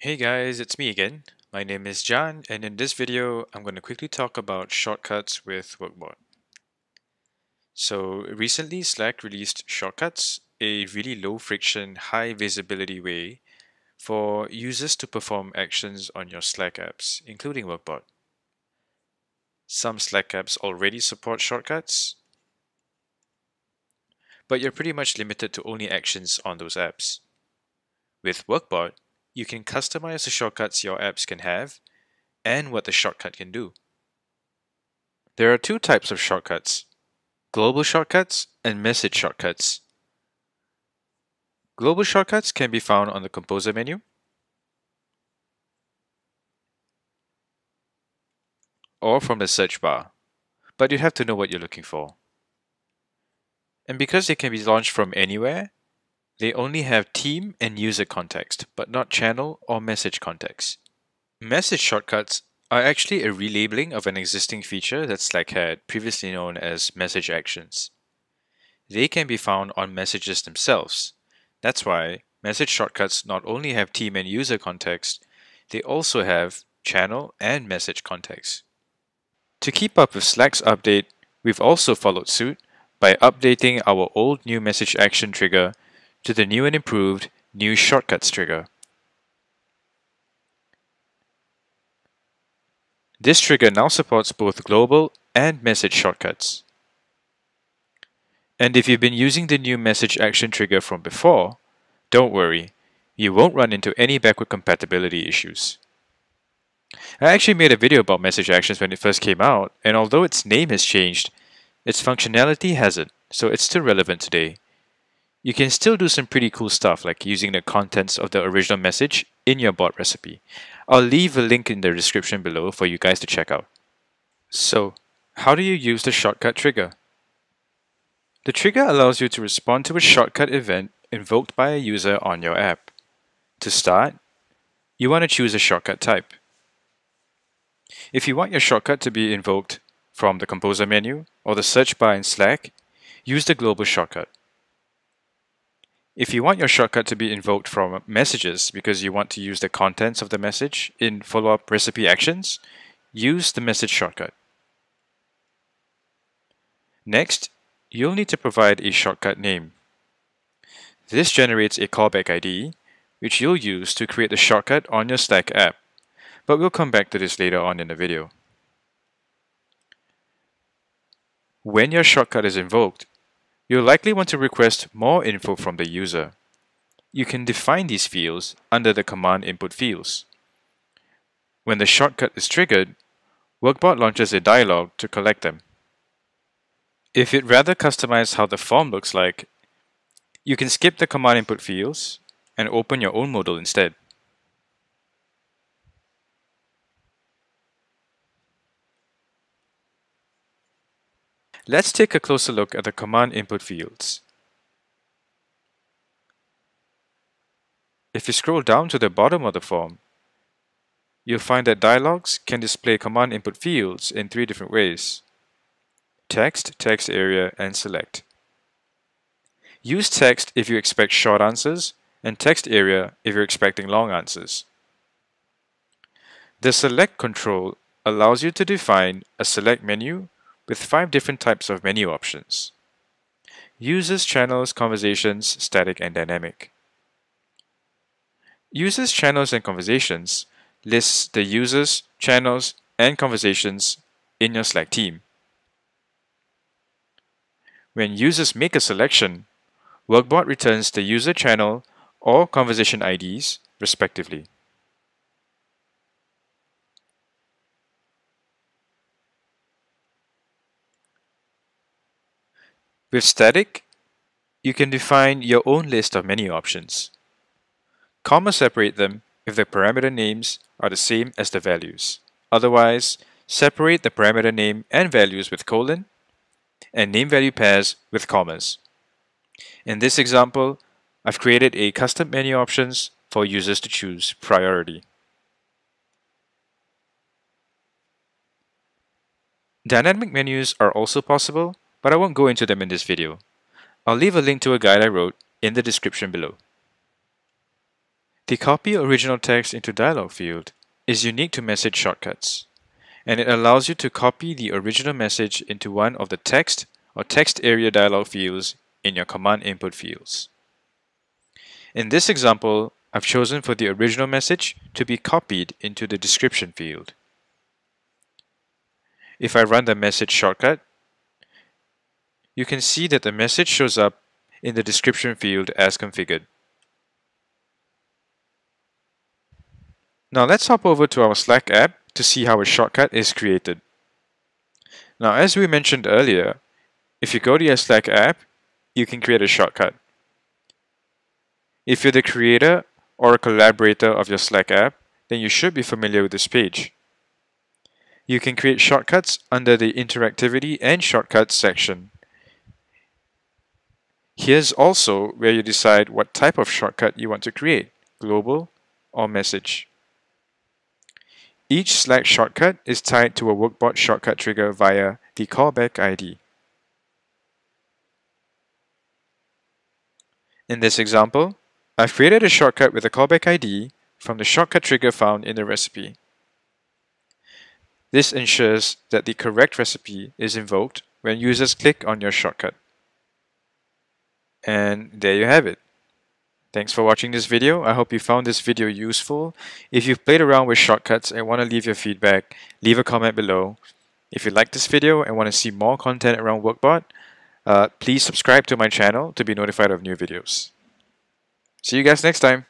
Hey guys, it's me again. My name is John, and in this video, I'm going to quickly talk about shortcuts with Workbot. So recently, Slack released shortcuts, a really low friction, high visibility way for users to perform actions on your Slack apps, including Workbot. Some Slack apps already support shortcuts, but you're pretty much limited to only actions on those apps. With Workbot, you can customize the shortcuts your apps can have and what the shortcut can do. There are two types of shortcuts: global shortcuts and message shortcuts. Global shortcuts can be found on the Composer menu or from the search bar, but you have to know what you're looking for. And because they can be launched from anywhere, they only have team and user context, but not channel or message context. Message shortcuts are actually a relabeling of an existing feature that Slack had, previously known as message actions. They can be found on messages themselves. That's why message shortcuts not only have team and user context, they also have channel and message context. To keep up with Slack's update, we've also followed suit by updating our old new message action trigger to the new and improved new shortcuts trigger. This trigger now supports both global and message shortcuts. And if you've been using the new message action trigger from before, don't worry, you won't run into any backward compatibility issues. I actually made a video about message actions when it first came out, and although its name has changed, its functionality hasn't, so it's still relevant today. You can still do some pretty cool stuff like using the contents of the original message in your bot recipe. I'll leave a link in the description below for you guys to check out. So, how do you use the shortcut trigger? The trigger allows you to respond to a shortcut event invoked by a user on your app. To start, you want to choose a shortcut type. If you want your shortcut to be invoked from the Composer menu or the search bar in Slack, use the global shortcut. If you want your shortcut to be invoked from messages because you want to use the contents of the message in follow-up recipe actions, use the message shortcut. Next, you'll need to provide a shortcut name. This generates a callback ID, which you'll use to create the shortcut on your Slack app, but we'll come back to this later on in the video. When your shortcut is invoked, you'll likely want to request more info from the user. You can define these fields under the command input fields. When the shortcut is triggered, Workbot launches a dialog to collect them. If you'd rather customize how the form looks like, you can skip the command input fields and open your own modal instead. Let's take a closer look at the command input fields. If you scroll down to the bottom of the form, you'll find that dialogs can display command input fields in three different ways: text, text area, and select. Use text if you expect short answers, and text area if you're expecting long answers. The select control allows you to define a select menu with 5 different types of menu options: users, channels, conversations, static, and dynamic. Users, channels, and conversations lists the users, channels, and conversations in your Slack team. When users make a selection, Workbot returns the user, channel, or conversation IDs, respectively. With static, you can define your own list of menu options. Comma separate them if the parameter names are the same as the values. Otherwise, separate the parameter name and values with colon and name value pairs with commas. In this example, I've created a custom menu options for users to choose priority. Dynamic menus are also possible, but I won't go into them in this video. I'll leave a link to a guide I wrote in the description below. The Copy Original Text into dialog field is unique to message shortcuts, and it allows you to copy the original message into one of the text or text area dialog fields in your command input fields. In this example, I've chosen for the original message to be copied into the description field. If I run the message shortcut, you can see that the message shows up in the description field as configured. Now let's hop over to our Slack app to see how a shortcut is created. Now, as we mentioned earlier, if you go to your Slack app, you can create a shortcut. If you're the creator or a collaborator of your Slack app, then you should be familiar with this page. You can create shortcuts under the Interactivity and Shortcuts section. Here's also where you decide what type of shortcut you want to create, global or message. Each Slack shortcut is tied to a Workbot shortcut trigger via the callback ID. In this example, I've created a shortcut with a callback ID from the shortcut trigger found in the recipe. This ensures that the correct recipe is invoked when users click on your shortcut. And there you have it. Thanks for watching this video. I hope you found this video useful. If you've played around with shortcuts and want to leave your feedback, leave a comment below. If you like this video and want to see more content around Workbot, please subscribe to my channel to be notified of new videos. See you guys next time.